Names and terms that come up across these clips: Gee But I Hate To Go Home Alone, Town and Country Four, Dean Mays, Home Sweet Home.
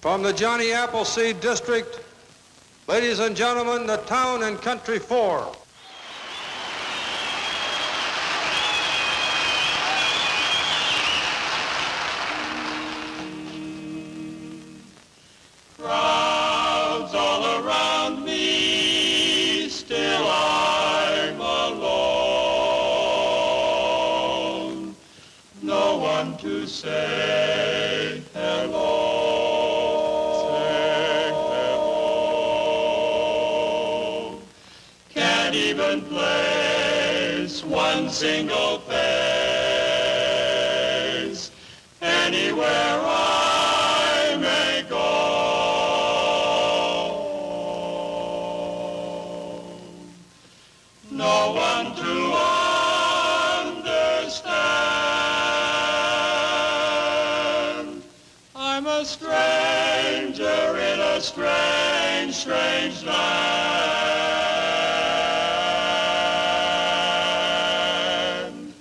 From the Johnny Appleseed District, ladies and gentlemen, the Town and Country Four. To say hello, say hello. Can't even place one single face anywhere I may go. No one to a stranger in a strange, strange land.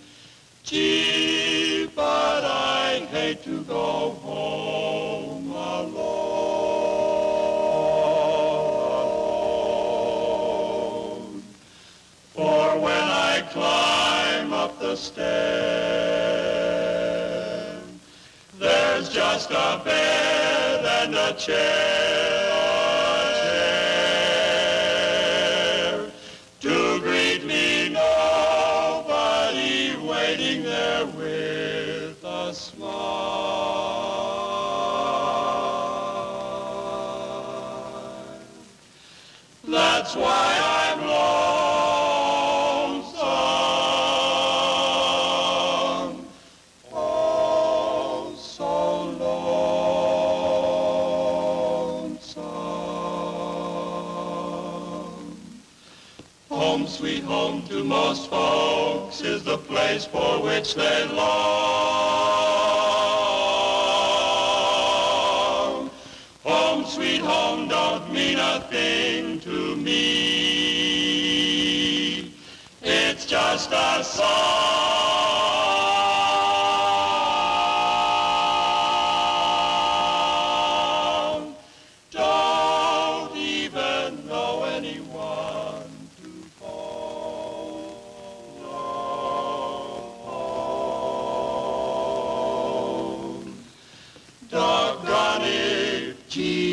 Gee, but I hate to go home alone. For when I climb up the stair, there's just a bed and a chair to greet me, nobody waiting there with a smile. That's why I'm lonesome. Oh, so lonesome. Home, sweet home to most folks, is the place for which they long. Home, sweet home, don't mean a thing to me. It's just a song. Don't even know anyone. Gee.